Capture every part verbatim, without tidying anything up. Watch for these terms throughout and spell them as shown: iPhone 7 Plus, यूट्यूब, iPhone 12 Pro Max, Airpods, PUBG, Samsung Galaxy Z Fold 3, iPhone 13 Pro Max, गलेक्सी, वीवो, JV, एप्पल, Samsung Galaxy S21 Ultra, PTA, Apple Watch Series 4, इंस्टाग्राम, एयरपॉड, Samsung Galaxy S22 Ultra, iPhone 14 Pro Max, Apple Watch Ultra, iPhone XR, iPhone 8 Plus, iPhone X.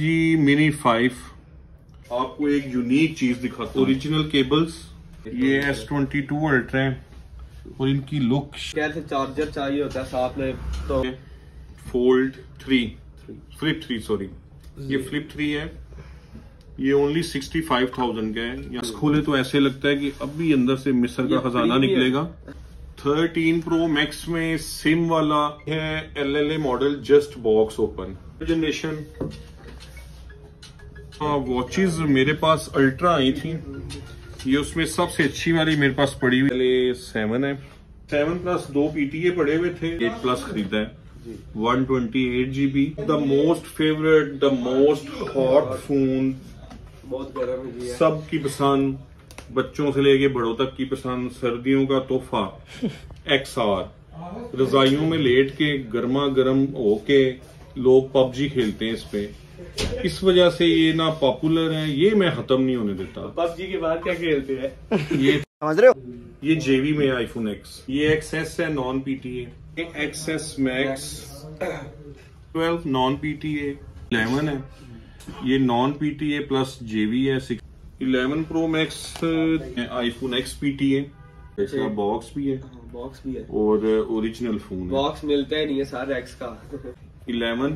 जी mini five आपको एक unique चीज दिखाता हूँ। ओरिजिनल केबल्स ये एस ट्वेंटी टू अल्ट्रा है और इनकी लुक कैसे चार्जर चाहिए होता है साथ में तो fold three flip three sorry ये फ्लिप थ्री है। ये ओनली सिक्सटी फाइव थाउजेंड का है। खोले तो ऐसे लगता है कि अभी अंदर से मिस्र का खजाना निकलेगा। थर्टीन प्रो मैक्स में सिम वाला है L L A model just box open generation. Watches मेरे पास अल्ट्रा आई थी, ये उसमें सबसे अच्छी वाली मेरे पास पड़ी हुई पहले सेवन है। सेवन प्लस दो पीटीए पड़े हुए थे, एट प्लस खरीदा है one twenty eight GB. The most favourite the most hot phone, बहुत गर्म है, सबकी पसंद, बच्चों से लेके बड़ों तक की पसंद, सर्दियों का तोहफा। एक्सआर रजाइयों में लेट के गर्मा गर्म होके लोग पबजी खेलते हैं इस पे, इस वजह से ये ना पॉपुलर है। ये मैं खत्म नहीं होने देता। पबजी के बाद क्या खेलते हैं ये समझ रहे हो। ये जेवी में आईफोन एक्स, ये एक्सएस है non PTA, XS max twelve non PTA, eleven है ये नॉन पीटीए प्लस जेवी है। Eleven pro max iPhone X PTA, इसका बॉक्स भी है बॉक्स भी है और ओरिजिनल फोन बॉक्स मिलता ही नहीं है सारे एक्स का। इलेवन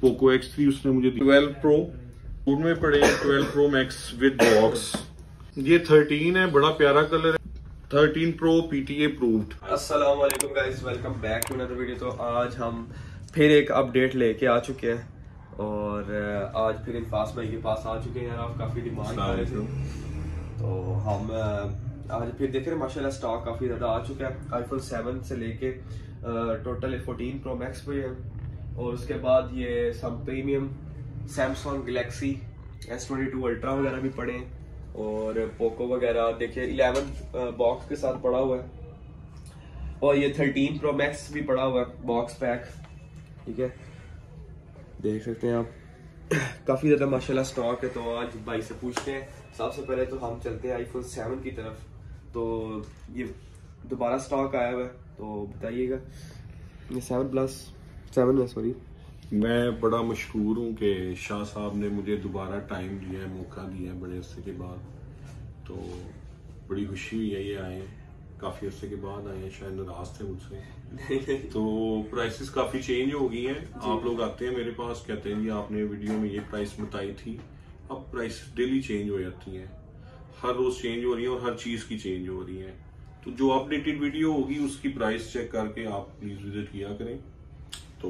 पोको एक्स थ्री उसने मुझे ट्वेल्व प्रो में पड़े twelve pro max with box. ये थर्टीन है, बड़ा प्यारा कलर है। Thirteen pro PTA approved. अस्सलाम वालेकुम guys, welcome back to another video. तो आज हम फिर एक अपडेट लेके आ चुके हैं और आज फिर एक फास्ट भाई के पास आ चुके हैं। आप काफी डिमांड आ रहे थे तो हम आज फिर देख रहे हैं माशाल्लाह स्टॉक काफी ज्यादा आ चुका है। आईफोन सेवन से लेके टोटल फोर्टीन प्रो मैक्स पे है और उसके बाद ये सब premium Samsung गलेक्सी S twenty two ultra वगैरह भी पड़े हैं और पोको वगैरह देखिए इलेवन बॉक्स के साथ पड़ा हुआ है और ये थर्टीन प्रो मैक्स भी पड़ा हुआ है बॉक्स पैक। ठीक है, देख सकते हैं आप काफ़ी ज़्यादा माशाल्लाह स्टॉक है। तो आज भाई से पूछते हैं। सबसे पहले तो हम चलते हैं आईफोन सेवन की तरफ। तो ये दोबारा स्टॉक आया हुआ है तो बताइएगा। ये सेवन प्लस सेवन है सॉरी। मैं बड़ा मशहूर हूँ कि शाह साहब ने मुझे दोबारा टाइम दिया है, मौका दिया है बड़े अरसे के बाद। तो बड़ी खुशी हुई है ये आए, काफ़ी अरसे के बाद आए हैं, शायद नाराज थे मुझसे। तो प्राइसेस काफ़ी चेंज हो गई हैं। आप लोग आते हैं मेरे पास, कहते हैं कि आपने वीडियो में ये प्राइस बताई थी। अब प्राइस डेली चेंज हो जाती हैं, हर रोज़ चेंज हो रही है और हर चीज़ की चेंज हो रही है। तो जो अपडेटेड वीडियो होगी उसकी प्राइस चेक करके आप प्लीज़ विजिट किया करें। तो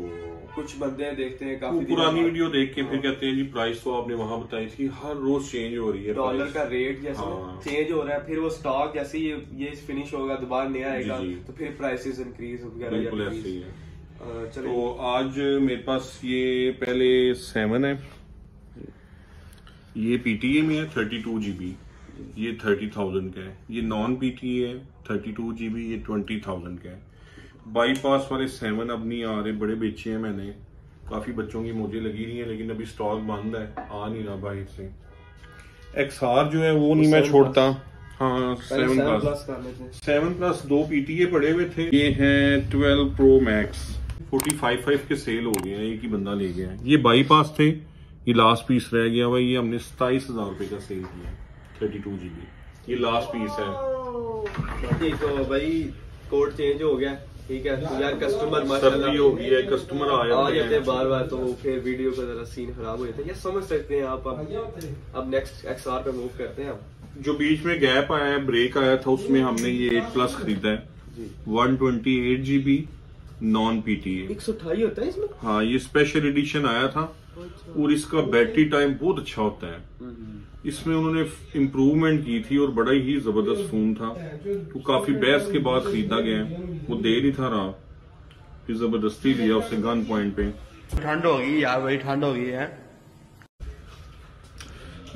कुछ बंदे देखते हैं काफी पुरानी वीडियो देख के फिर कहते हैं जी प्राइस तो आपने वहाँ बताई थी। हर रोज चेंज हो रही है, डॉलर का रेट जैसे हाँ। चेंज हो रहा है, फिर वो स्टॉक जैसे ये ये फिनिश होगा दोबारा नया आएगा तो फिर प्राइसेस इंक्रीज वगैरह ऐसे ही है। तो आज मेरे पास ये पहले सेवन है, ये पीटीए में है थर्टी टू जीबी, ये थर्टी थाउजेंड का है। ये नॉन पीटीए है थर्टी टू जीबी, ये ट्वेंटी थाउजेंड का है। बाईपास वाले सेवन अब नहीं आ रहे, बड़े बेचे हैं मैंने, काफ़ी बच्चों की मुझे लगी रही है लेकिन अभी स्टॉक बंद है, आ नहीं रहा बाहर से। एक्सआर जो है वो नहीं मैं छोड़ता। हाँ सेवन प्लस सेवन प्लस दो पीटीए पड़े हुए थे। ये हैं twelve pro max, forty five five के सेल हो गए हैं, एक ही बंदा ले गया है। ये बाईपास थे, ये लास्ट पीस रह गया भाई। ये हमने सताईस हजार रुपये का सेल किया, थर्टी टू जी बी ये लास्ट पीस है। तो भाई कोड चेंज हो गया ठीक है तो यार कस्टमर सर्दी हो गई है, कस्टमर आया आ जाते हैं बार बार तो फिर वीडियो का जरा सीन खराब हो जाता है, ये समझ सकते हैं आप। अब अब नेक्स्ट एक्सआर पे मूव करते हैं। अब जो बीच में गैप आया है, ब्रेक आया था, उसमें हमने ये एट प्लस खरीदा है, one twenty eight GB non PTA, एक सौ अठाई होता है इसमें। हाँ ये स्पेशल एडिशन आया था और इसका बैटरी टाइम बहुत अच्छा होता है। इसमें उन्होंने इम्प्रूवमेंट की थी और बड़ा ही जबरदस्त फोन था। तो काफी बहस के बाद खरीदा गया, वो दे नहीं था रहा, फिर जबरदस्ती लिया उससे गन पॉइंट पे। ठंड हो गई यार भाई, ठंड हो गई है।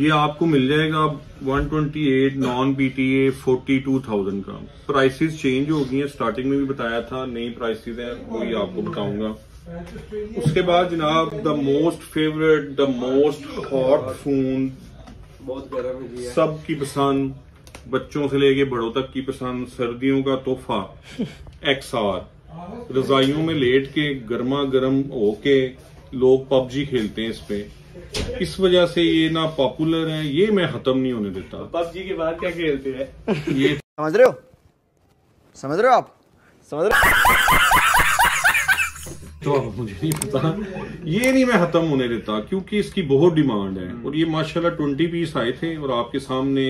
ये आपको मिल जाएगा one twenty eight non PTA forty two thousand का। प्राइसेस चेंज हो गई हैं, स्टार्टिंग में भी बताया था नई प्राइसेस हैं, वही आपको बताऊंगा। उसके बाद जनाब the most favourite the most hot phone, बहुत गर्म है, सबकी पसंद, बच्चों से लेके बड़ों तक की पसंद, सर्दियों का तोहफा। एक्सआर रजाइयों में लेट के गर्मा गर्म होके लोग पबजी खेलते हैं इस पे, इस वजह से ये ना पॉपुलर है, ये मैं खत्म नहीं होने देता। पबजी के बाद क्या खेलते हैं ये, समझ रहे हो? समझ रहे हो आप? समझ रहे? तो अब मुझे नहीं पता, ये नहीं मैं खत्म होने देता क्योंकि इसकी बहुत डिमांड है। और ये माशाल्लाह बीस पीस आए थे और आपके सामने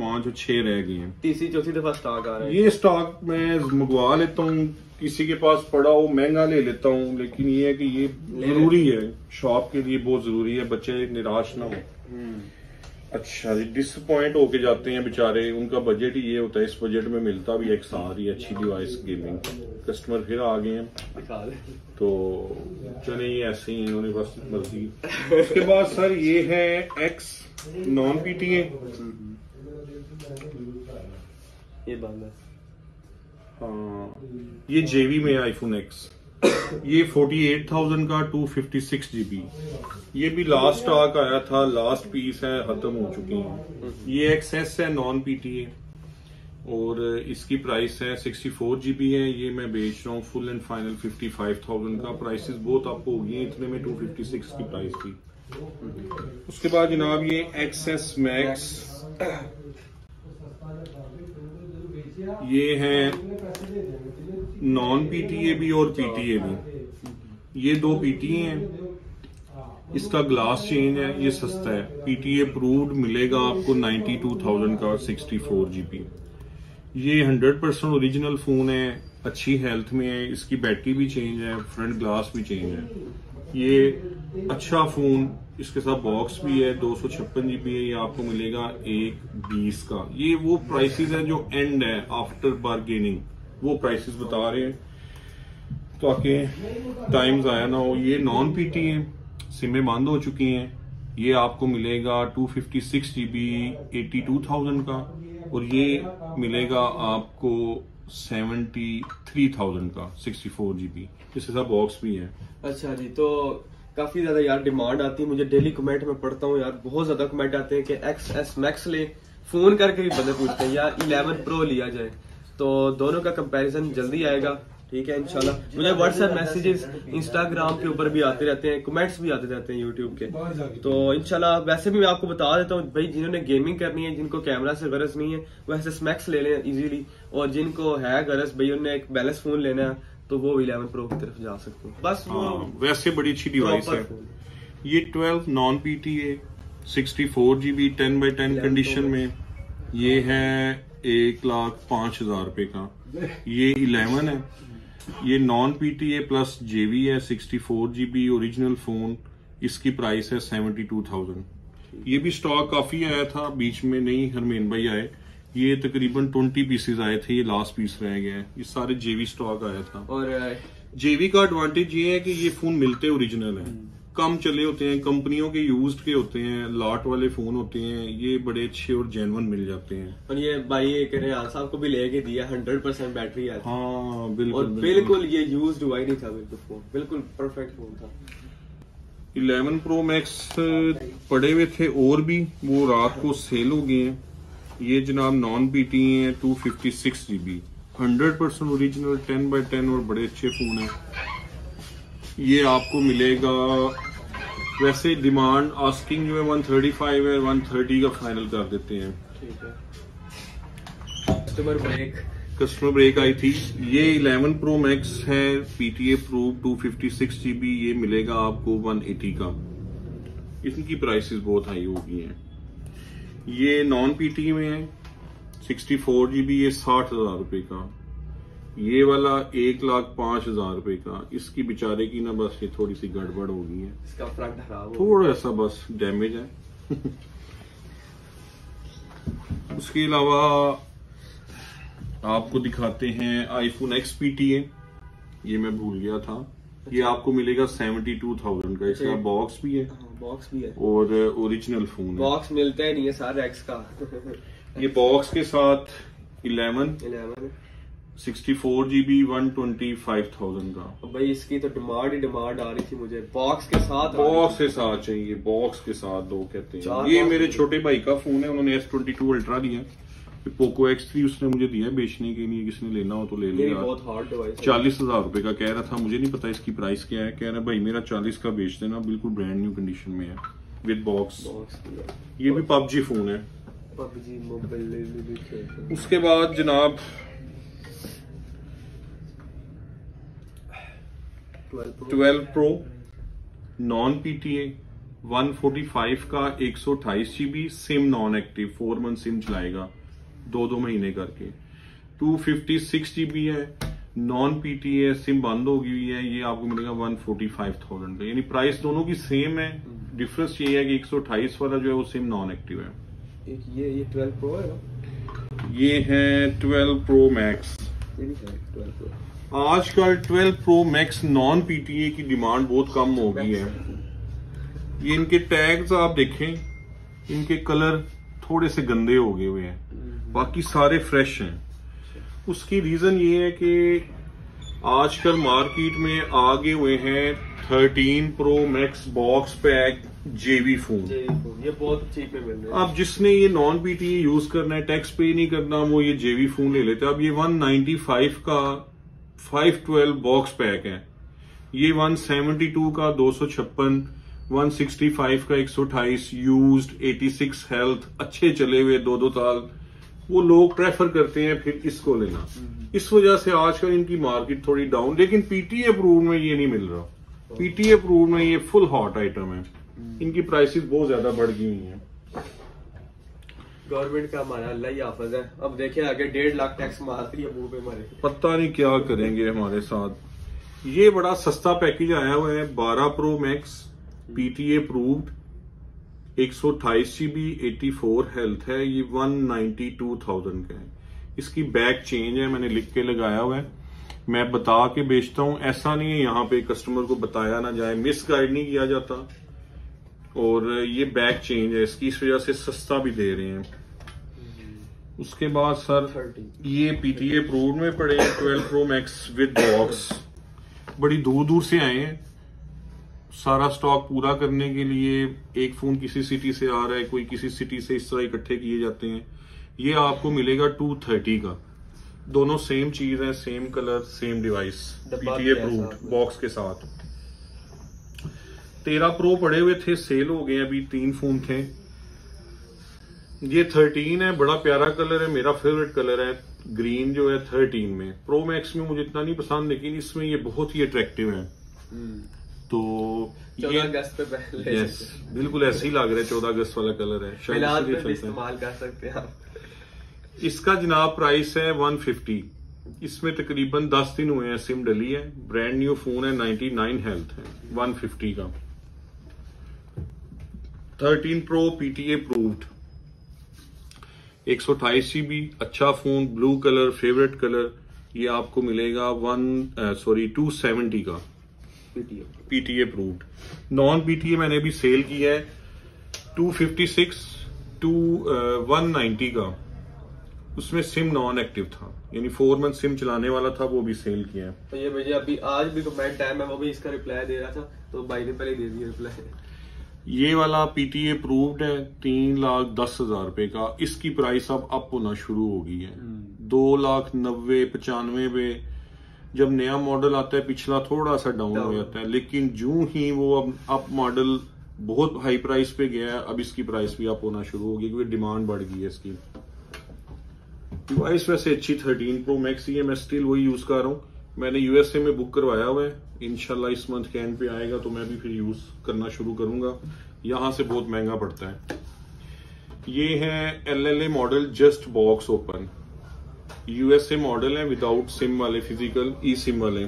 पांच और छह रह गए हैं। तीसरी चौथी दफा स्टॉक आ रहा है। ये स्टॉक मैं मंगवा लेता हूँ, किसी के पास पड़ा हो महंगा ले लेता हूँ, लेकिन ये है कि ये जरूरी है, शॉप के लिए बहुत जरूरी है, बच्चे निराश ना हो। अच्छा जी, डिसअपॉइंट होके जाते हैं बेचारे, उनका बजट ही ये होता है। इस बजट में मिलता भी एक सार ही अच्छी डिवाइस गेमिंग। कस्टमर फिर आ गए हैं तो चले, ये ऐसे ही उन्हें बस मर्जी। उसके बाद सर ये है एक्स नॉन पीटीए, ये बंद हाँ, ये जेवी में आईफोन एक्स, ये अड़तालीस हज़ार का दो सौ छप्पन जीबी, ये भी लास्ट स्टॉक आया था, लास्ट पीस है, खत्म हो चुकी है। ये एक्सेस है नॉन पीटीए और इसकी प्राइस है चौंसठ जीबी है, ये मैं बेच रहा हूँ फुल एंड फाइनल पचपन हज़ार का। प्राइसेस बहुत आपको होगी, इतने में दो सौ छप्पन की प्राइस थी। उसके बाद जनाब ये एक्सेस मैक्स, ये है नॉन पीटीए भी और पीटीए भी, ये दो पीटीए हैं। इसका ग्लास चेंज है, ये सस्ता है, पीटीए अप्रूव्ड मिलेगा आपको बानवे हज़ार का चौंसठ जीबी। ये सौ परसेंट ओरिजिनल फोन है, अच्छी हेल्थ में है, इसकी बैटरी भी चेंज है, फ्रंट ग्लास भी चेंज है, ये अच्छा फोन। इसके साथ बॉक्स भी है, दो सौ छप्पन जीबी है, ये आपको मिलेगा एक बीस का। ये वो प्राइसेस है जो एंड है, आफ्टर बार्गेनिंग वो प्राइसेस बता रहे हैं ताकि टाइम जाया ना हो। ये नॉन पीटी है, सिमें बंद हो चुकी हैं, ये आपको मिलेगा दो सौ छप्पन जीबी बयासी हज़ार का और ये मिलेगा आपको तिहत्तर हज़ार का चौंसठ जीबी, इसके साथ बॉक्स भी है। अच्छा जी, तो काफी ज्यादा यार डिमांड आती है, मुझे डेली कमेंट में पढ़ता हूँ यार, बहुत ज्यादा कमेंट आते हैं कि एक्स एस मैक्स ले, फोन करके भी बंदे पूछते हैं यार इलेवन प्रो लिया जाए। तो दोनों का कंपैरिजन जल्दी आएगा, ठीक है इंशाल्लाह। मुझे व्हाट्सएप मैसेजेस इंस्टाग्राम के ऊपर भी आते रहते हैं, कमेंट्स भी आते रहते हैं यूट्यूब के, तो इंशाल्लाह। वैसे भी मैं आपको बता देता हूँ भाई, जिन्होंने गेमिंग करनी है, जिनको कैमरा से गरज नहीं है, वैसे स्मैक्स ले लें इजीली, और जिनको है गरज भाई, उन्हें एक बैलेंस फोन लेना है तो वो इलेवन प्रो की तरफ जा सकते हैं। बस वो वैसे बड़ी अच्छी डिवाइस है। ये twelve non PTA sixty four GB ten by ten condition में, ये है एक लाख पांच हजार रुपए का। ये इलेवन है, ये नॉन पीटीए प्लस जेवी है, चौंसठ जीबी ओरिजिनल फोन, इसकी प्राइस है बहत्तर हज़ार। ये भी स्टॉक काफी आया था, बीच में नहीं हरमेन भाई आए, ये तकरीबन बीस पीसेस आए थे, ये लास्ट पीस रह गए हैं। ये सारे जेवी स्टॉक आया था। और जेवी का एडवांटेज ये है कि ये फोन मिलते ओरिजिनल है, कम चले होते हैं, कंपनियों के यूज्ड के होते हैं, लॉट वाले फोन होते हैं, ये बड़े अच्छे और जेन्युइन मिल जाते हैं। और ये भाई ये कह रहे हैं साहब को भी लेके दिया, हंड्रेड परसेंट बैटरी है। हाँ बिल्कुल, और बिल्कुल ये यूज्ड हुआ ही नहीं था, बिल्कुल फोन बिल्कुल परफेक्ट फोन था। इलेवन प्रो मैक्स पड़े हुए थे और भी, वो रात को सेल हो गए हैं। ये जनाब नॉन पीटी है, two fifty six GB hundred percent original ten by ten और बड़े अच्छे फोन है। ये आपको मिलेगा, वैसे डिमांड आस्किंग जो है एक सौ पैंतीस है, एक सौ तीस का फाइनल कर देते हैं। कस्टमर ब्रेक कस्टमर ब्रेक आई थी। ये इलेवन प्रो मैक्स है, पीटीए प्रूफ दो सौ छप्पन जीबी, ये मिलेगा आपको एक सौ अस्सी का, इनकी प्राइसेस बहुत हाई होगी हैं। ये नॉन पीटी में है, चौंसठ जीबी, ये साठ हजार रुपए का, ये वाला एक लाख पांच हजार रुपए का। इसकी बेचारे की ना बस ये थोड़ी सी गड़बड़ हो गई है, इसका फ्रंट खराब हो, थोड़ा सा बस डैमेज है। उसके अलावा आपको दिखाते हैं आईफोन एक्स पीटीए, ये मैं भूल गया था। अच्छा। ये आपको मिलेगा सेवेंटी टू थाउजेंड का, इसका बॉक्स भी है, बॉक्स भी है और ओरिजिनल फोन। बॉक्स मिलता ही नहीं है सारे एक्स का। ये बॉक्स के साथ इलेवन इलेवन चौंसठ जीबी एक लाख पच्चीस हज़ार का। भाई इसकी तो डिमांड ही डिमांड आ रही थी मुझे, बॉक्स के साथ बॉक्स के साथ चाहिए, बॉक्स के साथ दो कहते हैं। ये मेरे छोटे भाई का फोन है, उन्होंने एस ट्वेंटी टू अल्ट्रा लिया, पोको एक्स थ्री उसने मुझे दिया है बेचने के लिए, किसी ने लेना हो तो ले लेना। चालीस हजार रुपए का कह रहा था, मुझे नहीं पता इसकी प्राइस क्या है। कह रहा भाई मेरा चालीस का बेच देना, बिल्कुल ब्रांड न्यू कंडीशन में है विद बॉक्स। ये भी पबजी फोन है। PUBG mobile. उसके बाद जनाब ट्वेल्व प्रो नॉन पीटीए एक सौ पैंतालीस का एक सौ अट्ठाईस GB, SIM non active, four month SIM चलाएगा दो दो महीने करके। दो सौ छप्पन जीबी है, नॉन पीटीए, सिम बंद हो गई है। ये आपको मिलेगा एक लाख पैंतालीस हजार का। यानी प्राइस दोनों की सेम है, डिफरेंस ये है कि एक सौ अट्ठाईस वाला जो है वो सिम नॉन एक्टिव है। एक ये ये ट्वेल्व प्रो है, ये है ट्वेल्व प्रो मैक्स। आजकल twelve pro max non PTA की डिमांड बहुत कम हो गई है। ये इनके टैग्स आप देखें, इनके कलर थोड़े से गंदे हो गए हुए हैं, बाकी सारे फ्रेश हैं। उसकी रीजन ये है कि आजकल मार्केट में आगे हुए हैं thirteen pro max box pack JV phone. ये बहुत चीप है मिल रहा है। अब जिसने ये नॉन पीटीए यूज करना है, टैक्स पे नहीं करना, वो ये जेवी फोन ले लेते हैं। अब ये एक सौ पचानवे का पाँच सौ बारह बॉक्स पैक है, ये एक सौ बहत्तर का दो सौ छप्पन, एक सौ पैंसठ का एक सौ अट्ठाईस, यूज्ड छियासी हेल्थ, अच्छे चले हुए दो दो साल, वो लोग प्रेफर करते हैं फिर इसको लेना। इस वजह से आजकल इनकी मार्केट थोड़ी डाउन। लेकिन पीटीए अप्रूव में ये नहीं मिल रहा, पीटीए अप्रूव में ये फुल हॉट आइटम है। इनकी प्राइसेस बहुत ज्यादा बढ़ गई हुई है। गवर्नमेंट का हमारा अल्लाह ही हाफिज है। अब देखें आगे डेढ़ लाख टैक्स मारती है मुंह पे हमारे, पता नहीं क्या करेंगे हमारे साथ। ये बड़ा सस्ता पैकेज आया हुआ है, बारह प्रो मैक्स पीटीए अप्रूव्ड, एक सौ अट्ठाईस जीबी, चौरासी हेल्थ है। ये एक लाख बानवे हजार का है। इसकी बैक चेंज है, मैंने लिख के लगाया हुआ है। मैं बता के बेचता हूं, ऐसा नहीं है यहाँ पे कस्टमर को बताया ना जाए, मिस गाइड नहीं किया जाता। और ये बैक चेंज है इसकी, इस वजह से सस्ता भी दे रहे हैं। उसके बाद सर ये पीटीए अप्रूव्ड में पड़े हैं twelve pro max with box. बड़ी दूर दूर से आए हैं, सारा स्टॉक पूरा करने के लिए। एक फोन किसी सिटी से आ रहा है, कोई किसी सिटी से, इस तरह इकट्ठे किए जाते हैं। ये आपको मिलेगा टू थर्टी का, दोनों सेम चीज है, same colour, same device, PTA approved box के साथ। तेरह प्रो पड़े हुए थे, सेल हो गए, अभी तीन फोन थे। ये थर्टीन है, बड़ा प्यारा कलर है, मेरा फेवरेट कलर है ग्रीन जो है थर्टीन में। प्रो मैक्स में मुझे इतना नहीं पसंद, लेकिन इसमें ये बहुत ही अट्रैक्टिव है। तो ये अगस्त पे पहले यस बिल्कुल ऐसे ही लग रहा है, चौदह अगस्त वाला कलर है, शायद पे भी इस्तेमाल कर सकते हैं आप। इसका जनाब प्राइस है एक सौ पचास। इसमें तकरीबन दस दिन हुए हैं, सिम डली है, ब्रांड न्यू फोन है, निन्यानवे हेल्थ है। एक सौ पचास का थर्टीन प्रो पीटीए अप्रूव्ड, एक सौ अट्ठाईस जीबी, अच्छा phone, blue colour favourite colour. ये आपको मिलेगा वन सॉरी टू सेवेंटी का पीटीए अप्रूव्ड। नॉन पीटीए मैंने भी सेल किया है दो सौ छप्पन टू एक सौ नब्बे का, उसमें सिम नॉन एक्टिव था, यानी फोर मंथ सिम चलाने वाला था, वो भी सेल किया है। तो ये मुझे अभी आज भी कमेंट टाइम है, वो भी इसका रिप्लाई दे रहा था, तो भाई ने पहले दे दिया रिप्लाई। ये वाला पीटीए अप्रूव्ड है तीन लाख दस हजार रुपए का। इसकी प्राइस अब अप होना शुरू हो गई है, दो लाख नब्बे पचानवे पे। जब नया मॉडल आता है पिछला थोड़ा सा डाउन हो जाता है, लेकिन जूं ही वो अब अप मॉडल बहुत हाई प्राइस पे गया है, अब इसकी प्राइस भी अप होना शुरू होगी क्योंकि डिमांड बढ़ गई है इसकी। डिवाइस वैसे अच्छी थर्टीन प्रो मैक्स ही है, मैं स्टिल वही यूज कर रहा हूँ। मैंने यूएसए में बुक करवाया हुआ है, इंशाल्लाह इस मंथ के एंड पे आएगा तो मैं भी फिर यूज करना शुरू करूंगा। यहाँ से बहुत महंगा पड़ता है। ये है L L A model, just box open, USA model है, विदाउट सिम वाले, फिजिकल ई सिम वाले।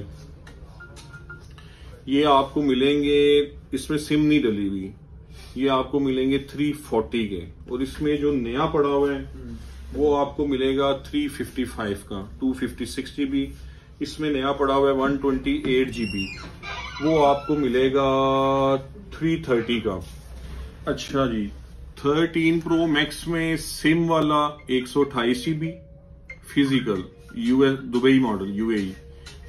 ये आपको मिलेंगे, इसमें सिम नहीं डली हुई, ये आपको मिलेंगे तीन सौ चालीस के। और इसमें जो नया पड़ा हुआ है वो आपको मिलेगा तीन सौ पचपन का, दो सौ छप्पन जीबी। इसमें नया पड़ा हुआ है एक सौ अट्ठाईस जीबी, वो आपको मिलेगा तीन सौ तीस का। अच्छा जी, थर्टीन प्रो मैक्स में सिम वाला एक सौ अट्ठाईस GB physical, US Dubai model UAE,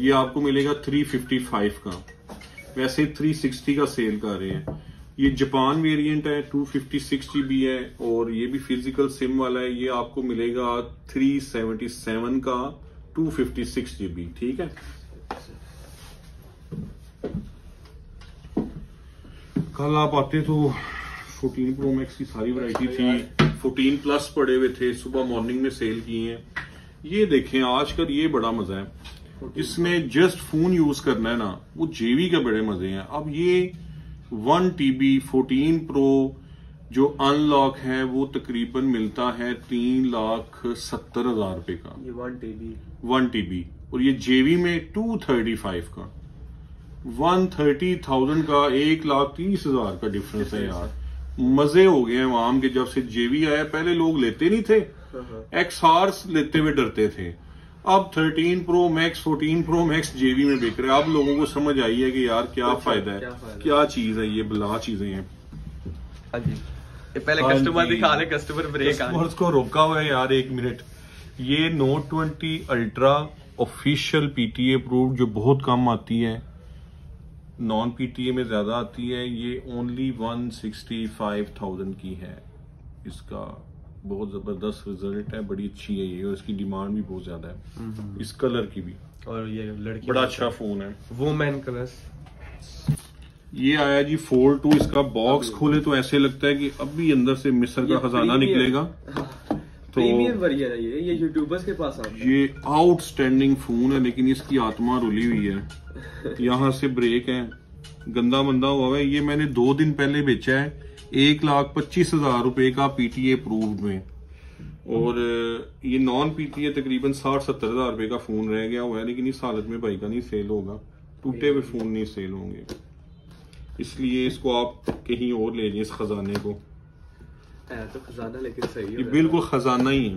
ये आपको मिलेगा तीन सौ पचपन का। वैसे तीन सौ साठ का सेल कर रहे हैं। ये जापान वेरिएंट है, टू फिफ्टी सिक्स जीबी है और ये भी फिजिकल सिम वाला है। ये आपको मिलेगा थ्री सेवेंटी सेवन का टू फिफ्टी सिक्स जीबी, ठीक है। कल आप आते तो फोर्टीन प्रो मैक्स की सारी वैरायटी थी, फोर्टीन प्लस पड़े हुए थे, सुबह मॉर्निंग में सेल किए हैं। ये देखें आजकल ये बड़ा मजा है, इसने जस्ट फोन यूज करना है ना, वो जेवी के बड़े मजे हैं। अब ये वन टीबी फोर्टीन प्रो जो अनलॉक है वो तकरीबन मिलता है तीन लाख सत्तर हजार रुपए का, ये वन टीबी वन टीबी और ये जेवी में टू थर्टी फाइव का वन थर्टी थाउजेंड का एक लाख तीस हजार का डिफरेंस है यार। मजे हो गए हैं वाम के जब से जेवी आया, पहले लोग लेते नहीं थे, एक्सआर लेते हुए डरते थे। अब thirteen pro max fourteen pro max JV में बिक रहे। अब लोगों को समझ आई है कि यार क्या फायदा है, क्या, क्या चीज है ये, बला चीजें हैं। ये पहले कस्टमर दिखा रहे, कस्टमर ब्रेक कस्टमर्स को रोका हुआ है यार एक मिनट। ये Note twenty ultra official PTA approved जो बहुत कम आती है, नॉन पीटीए में ज्यादा आती है, ये only one sixty five thousand की है। इसका बहुत जबरदस्त रिजल्ट है, बड़ी अच्छी है ये और इसकी डिमांड भी बहुत ज्यादा है, इस कलर की भी। और ये लड़की बड़ा अच्छा फोन है, वुमेन कलर्स। ये आया जी फोल्ड टू, इसका बॉक्स खोले तो ऐसे लगता है कि अब भी अंदर से मिस्र का खजाना निकलेगा। तो प्रीमियम वेरिएंट है ये ये यूट्यूबर्स के पास आता है। ये आउटस्टैंडिंग फोन है लेकिन इसकी आत्मा रुली हुई है, यहाँ से ब्रेक है, गंदा मंदा हुआ है। ये मैंने दो दिन पहले बेचा है एक लाख पच्चीस हजार रुपए का पीटीए अप्रूव्ड में, और ये नॉन पीटीए तकरीबन साठ सत्तर हजार रुपए का फोन रह गया हुआ है, लेकिन इस हालत में भाई का नहीं सेल होगा, टूटे हुए फोन नहीं सेल होंगे, इसलिए इसको आप कहीं और ले जाइए इस खजाने को। तो खजाना लेकिन सही है, बिल्कुल खजाना ही है,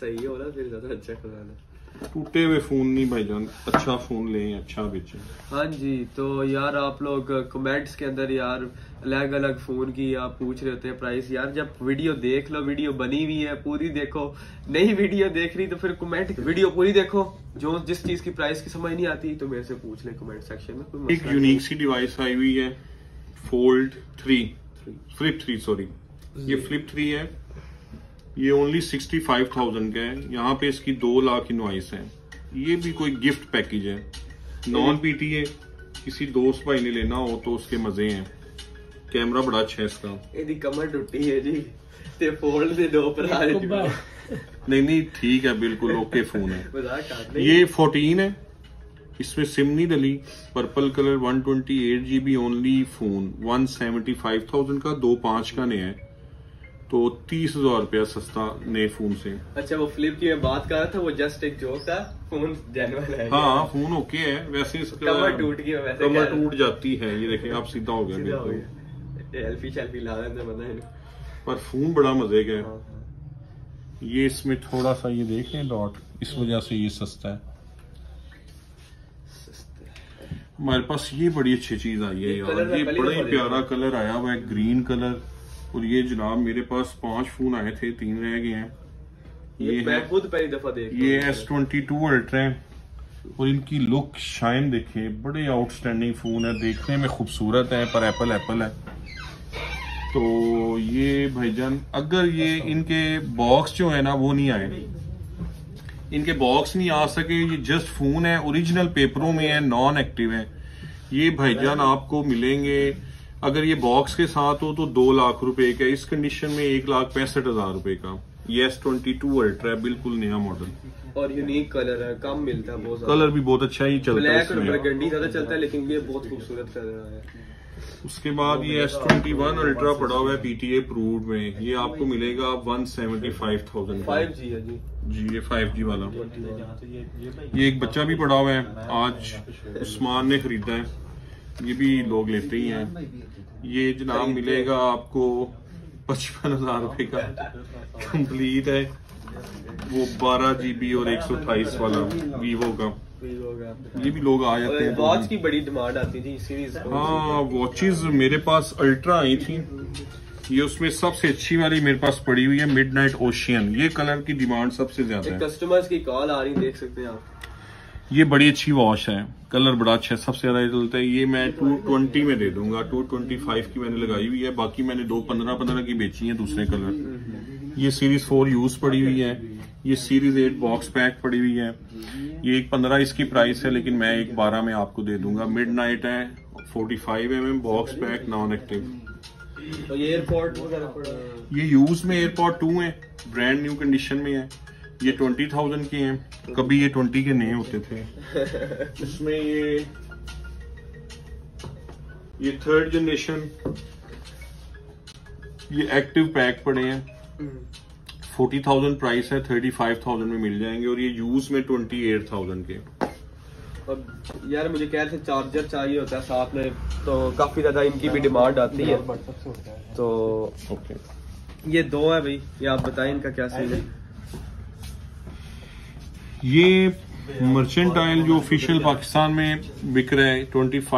सही हो रहा फिर ज्यादा अच्छा खजाना। टूटे हुए फोन नहीं भाईजान, अच्छा फोन लें, अच्छा बेचें। हाँ जी, तो यार आप लोग कमेंट्स के अंदर यार अलग अलग फोन की आप पूछ रहे होते हैं प्राइस। यार जब वीडियो देख लो, वीडियो बनी हुई है पूरी देखो, नहीं वीडियो देख रही तो फिर कमेंट वीडियो पूरी देखो। जो जिस चीज की प्राइस की समझ नहीं आती तो मेरे से पूछ ले कमेंट सेक्शन में। एक यूनिक सी डिवाइस आई हुई है, fold three flip three sorry ये फ्लिप थ्री है, ये ओनली सिक्सटी फाइव थाउजेंड का है, यहाँ पे इसकी दो लाख इनवाइस है। ये भी कोई गिफ्ट पैकेज है, नॉन पीटीए, किसी दोस्त भाई ने लेना हो तो उसके मजे हैं। कैमरा बड़ा अच्छा है इसका। यदि कमर टूटी है जी ते फोल्ड दे दो पर नहीं नहीं ठीक है, बिल्कुल ओके फोन है। ये फोर्टीन है, इसमें सिम नहीं डली, purple colour, one twenty eight GB only phone, one seventy five thousand का, दो पांच का नया है, तो तीस हजार रुपया सस्ता नए फोन से। अच्छा वो फ्लिप की मैं बात कर रहा था, वो जस्ट एक जोक था, फोन जेन्युइन है। हाँ फोन ओके है, वैसे इसका कवर टूट गया, वैसे कवर टूट जाती है, ये देखिए आप सीधा हो गया, सीधा हो गया, सेल्फी सेल्फी ला रहे थे पता है ना, पर फोन बड़ा मजे का है। ये इसमें थोड़ा सा ये देख लें डॉट, इस वजह से ये सस्ता है। हमारे पास ये बड़ी अच्छी चीज आई है यार, ये बड़ा ही प्यारा कलर आया हुआ है, ग्रीन कलर। और ये जनाब मेरे पास पांच फोन आए थे, तीन रह गए हैं। ये मैं खुद पहली दफा देख, ये एस ट्वेंटी टू अल्ट्रा है और इनकी लुक शाइन देखे, बड़े आउटस्टैंडिंग फोन है, देखने में खूबसूरत है पर एप्पल एप्पल है। तो ये भाईजान अगर ये इनके बॉक्स जो है ना वो नहीं आए, इनके बॉक्स नहीं आ सके, ये जस्ट फोन है, ओरिजिनल पेपरों में है, नॉन एक्टिव है, ये भाईजान आपको मिलेंगे अगर ये बॉक्स के साथ हो तो दो लाख रुपए का, इस कंडीशन में एक लाख पैंसठ हजार रुपए का। ये एस ट्वेंटी टू अल्ट्रा बिल्कुल नया मॉडल और यूनिक कलर है, कम मिलता है, बहुत कलर भी बहुत अच्छा ही चलता है, ब्लैक और बर्गंडी ज्यादा चलता है, लेकिन ये बहुत खूबसूरत कलर है। उसके बाद ये एस ट्वेंटी वन अल्ट्रा पड़ा हुआ है पीटीए अप्रूव्ड में, ये आपको मिलेगा वन सेवेंटी फाइव थाउजेंड जी, ये फाइव जी वाला। ये एक बच्चा भी पड़ा हुआ है, आज उस्मान ने खरीदा है, ये भी लोग लेते ही हैं। ये जनाब मिलेगा आपको पचपन हजार रुपए का, कंप्लीट है, वो बारह जीबी और एक सौ अट्ठाईस वाला वीवो का। ये भी लोग आ जाते हैं, वॉच की बड़ी डिमांड आती थी सीरीज। हाँ वॉचेस मेरे पास अल्ट्रा आई थी, ये उसमें सबसे अच्छी वाली मेरे पास पड़ी हुई है, मिडनाइट ओशियन, ये कलर की डिमांड सबसे ज्यादा है। कस्टमर्स की कॉल आ रही, देख सकते हैं आप। ये बड़ी अच्छी वॉच है, कलर बड़ा अच्छा है, सबसे ज्यादा चलता है। ये मैं टू ट्वेंटी में दे दूंगा, टू ट्वेंटी फाइव की मैंने लगाई हुई है, बाकी मैंने दो पंद्रह पंद्रह की बेची है दूसरे कलर। ये सीरीज फोर यूज पड़ी हुई है, ये सीरीज एट बॉक्स पैक पड़ी हुई है। ये एक पंद्रह इसकी प्राइस है, लेकिन मैं एक बारह में आपको दे दूंगा। मिड नाइट है, forty five M M box pack, non active. तो ये एयरपॉड, ये यूज में एयरपॉड टू है, ब्रांड न्यू कंडीशन में है। ये ट्वेंटी थाउजेंड के हैं, कभी ये ट्वेंटी के नहीं होते थे। इसमें ये ये थर्ड जनरेशन, ये एक्टिव पैक पड़े हैं, फोर्टी थाउजेंड प्राइस है, थर्टी फाइव थाउजेंड में मिल जाएंगे। और ये यूज में ट्वेंटी एट थाउजेंड के। अब यार मुझे कैर से चार्जर चाहिए होता है साथ में, तो काफी ज्यादा इनकी भी डिमांड आती है। तो ओके, ये दो है भाई, ये आप बताएं इनका क्या सीन है। ये मर्चेंटाइल जो ऑफिशियल पाकिस्तान में बिक रहा है पच्चीस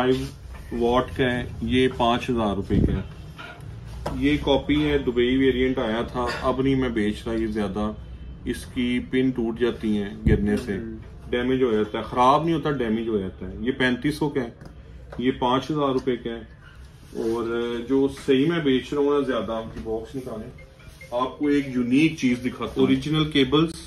वाट का है, ये पाँच हजार रुपये का है। ये कॉपी है, दुबई वेरिएंट आया था, अब नहीं मैं बेच रहा ये ज्यादा, इसकी पिन टूट जाती है गिरने से, डैमेज हो जाता है। खराब नहीं होता, डैमेज हो जाता है। ये पैंतीस सौ का है, ये पाँच हजार रुपये का है। और जो सही मैं बेच रहा हूँ ना ज्यादा, आपकी बॉक्स निकालें, आपको एक यूनिक चीज दिखाता हूँ। ओरिजिनल केबल्स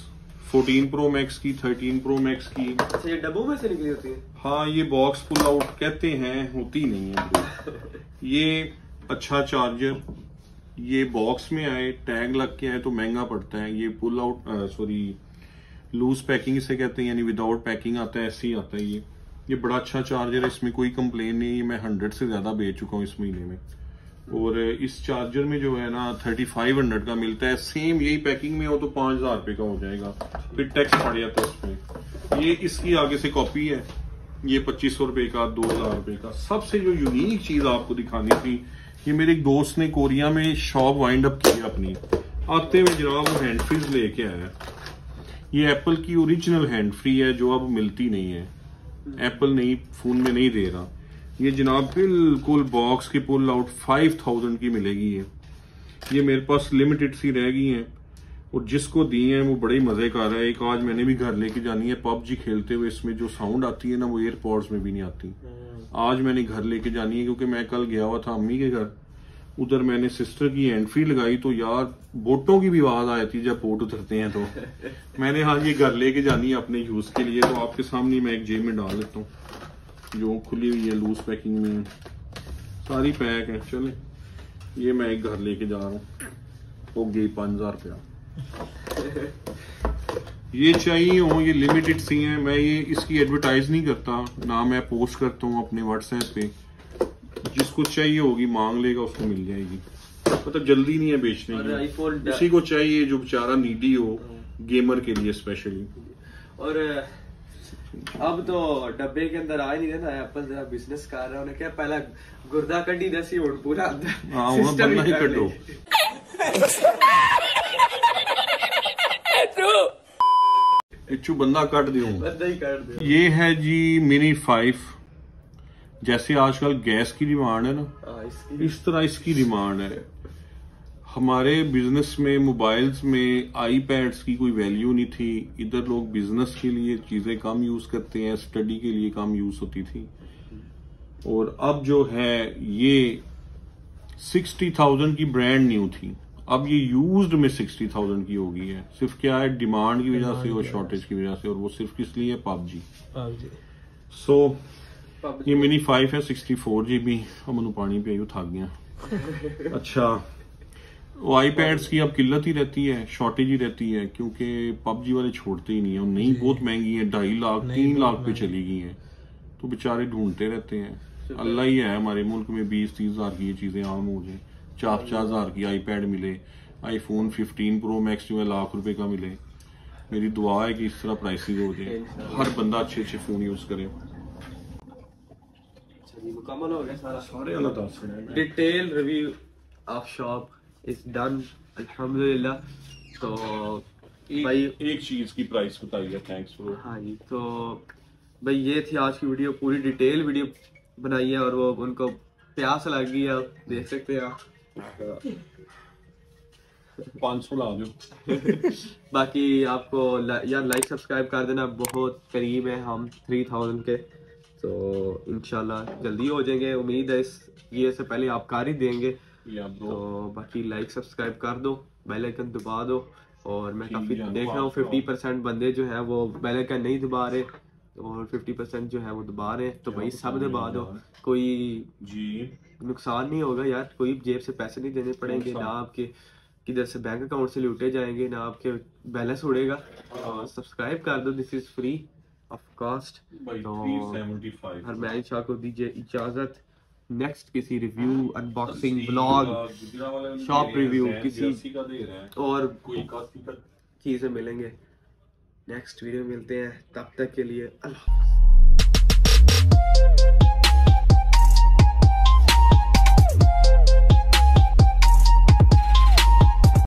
चौदह प्रो मैक्स की, तेरह प्रो मैक्स की। अच्छा, ये डब्बों में से निकली होती है? हाँ, ये बॉक्स पुल आउट कहते हैं, होती नहीं है। ये अच्छा चार्जर, ये बॉक्स में आए, टैग लग के आए तो महंगा पड़ता है। ये pull out, sorry loose packing से कहते हैं, यानी विदाउट पैकिंग आता है, ऐसे ही आता है। ये ये बड़ा अच्छा चार्जर है, इसमें कोई कंप्लेन नहीं है। मैं हंड्रेड से ज़्यादा बेच चुका हूँ इस महीने में। और इस चार्जर में जो है ना थर्टी फाइव हंड्रेड का मिलता है, सेम यही पैकिंग में हो तो पाँच हज़ार रुपये का हो जाएगा, फिर टैक्स पड़ जाता है उसमें। ये इसकी आगे से कॉपी है, ये पच्चीस सौ रुपये का, दो हज़ार रुपये का। सबसे जो यूनिक चीज़ आपको दिखानी थी, ये मेरे एक दोस्त ने कोरिया में शॉप वाइंड अप की अपनी, आते हुए जनाब वो हैंड फ्रीज ले कर आया। ये एप्पल की ओरिजिनल हैंड फ्री है, जो अब मिलती नहीं है, एप्पल नहीं फ़ोन में नहीं दे रहा। ये जनाब बिल्कुल बॉक्स की पुल आउट फाइव थाउजेंड की मिलेगी। ये ये मेरे पास लिमिटेड सी रह गई हैं, और जिसको दी हैं वो बड़े मज़े का रहा है। एक आज मैंने भी घर लेके जानी है, पबजी खेलते हुए इसमें जो साउंड आती है ना, वो एयरपॉड्स में भी नहीं आती। आज मैंने घर लेके जानी है, क्योंकि मैं कल गया हुआ था अम्मी के घर, उधर मैंने सिस्टर की हैंड फ्री लगाई तो यार बोटों की भी आवाज़ आ जाती जब बोट उतरते हैं। तो मैंने हाँ ये घर लेके जानी है अपने यूज़ के लिए, तो आपके सामने मैं एक जेब में डाल लेता हूँ, जो खुली हुई है, लूज पैकिंग में सारी पैक है। चले, ये मैं एक घर लेके जा रहा हूँ, हो गई पाँच हज़ार रुपया। ये चाहिए हो, ये लिमिटेड सी हैं, मैं ये इसकी एडवर्टाइज नहीं करता ना, मैं पोस्ट करता हूँ अपने व्हाट्सएप पे, जिसको चाहिए होगी मांग लेगा, उसको मिल जाएगी। मतलब जल्दी नहीं है बेचने की, उसी को चाहिए जो बेचारा नीडी हो, गेमर के लिए स्पेशली। और अब तो डब्बे के अंदर आ ही नहीं रहा एप्पल, जरा बिजनेस कर रहा है, क्या पहला गुर्दा कड़ी जैसी और पूरा सिस्टम ही कर दो। इच्छू बंदा कट दूं, बंदा ही काट दे। ये है जी मिनी फाइव, जैसे आजकल गैस की डिमांड है ना, इस तरह इसकी डिमांड है। हमारे बिजनेस में, मोबाइल्स में आईपैड्स की कोई वैल्यू नहीं थी। इधर लोग बिजनेस के लिए चीज़ें कम यूज़ करते हैं, स्टडी के लिए कम यूज़ होती थी। और अब जो है ये सिक्सटी थाउजेंड की ब्रांड न्यू थी, अब ये यूज्ड में सिक्सटी थाउजेंड की हो गई है। सिर्फ क्या है, डिमांड की वजह से और शॉर्टेज की वजह से, और वो सिर्फ किस लिए है, पबजी। सो ये मिनी फाइव है, सिक्सटी फोर जी बी और मैनू पानी पियाई थक गया। अच्छा, आई पैड्स की अब किल्लत ही रहती है, शॉर्टेज ही रहती है, क्योंकि पबजी वाले छोड़ते ही नहीं है। और नहीं, बहुत महंगी है, ढाई लाख तीन लाख पे चली गई है, तो बेचारे ढूंढते रहते हैं। अल्लाह ही है हमारे मुल्क में बीस तीस हजार की ये चीज़ें आम हो जाए। चार पचास हजार की आई पैड मिले, iPhone fifteen pro max जो है लाख रुपए का मिले। मेरी दुआ है कि इस तरह प्राइसेज हो जाए, हर बंदा अच्छे अच्छे फ़ोन यूज़ करे। मुकम्मल हो गया सारा, सारे detail review of shop is done, अल्हम्दुलिल्लाह। तो एक, भाई एक चीज़ की प्राइस बताइए, थैंक्स ब्रो। हाँ जी, तो भाई ये थी आज की वीडियो, पूरी डिटेल वीडियो बनाई है, और वो उनको प्यास लग गई है, आप देख सकते हैं आप। पाँच सौ ला दो। बाकी आपको ला, यार लाइक सब्सक्राइब कर देना, बहुत करीब है हम तीन हज़ार के, तो इंशाल्लाह जल्दी हो जाएंगे, उम्मीद है इस ये से पहले आप कर ही देंगे। तो बाकी लाइक सब्सक्राइब कर दो, बेल आइकन दबा दो, और मैं काफ़ी देख रहा हूँ फिफ्टी परसेंट बंदे जो है वो बेल आइकन नहीं दबा रहे और फिफ्टी परसेंट जो है वो दबा रहे हैं, तो भाई सब दबा दो, कोई जी नुकसान नहीं होगा यार, कोई जेब से पैसे नहीं देने पड़ेंगे, ना आपके किधर से बैंक अकाउंट से लूटे जाएंगे, ना आपके बैलेंस उड़ेगा। और सब्सक्राइब कर दो, this is free of cost. और मैं शाह को दीजिए इजाज़त, नेक्स्ट किसी review, unboxing, blog, shop review, किसी और चीज़ें मिलेंगे, नेक्स्ट वीडियो मिलते हैं, तब तक के लिए अल्लाह हाफ़िज़।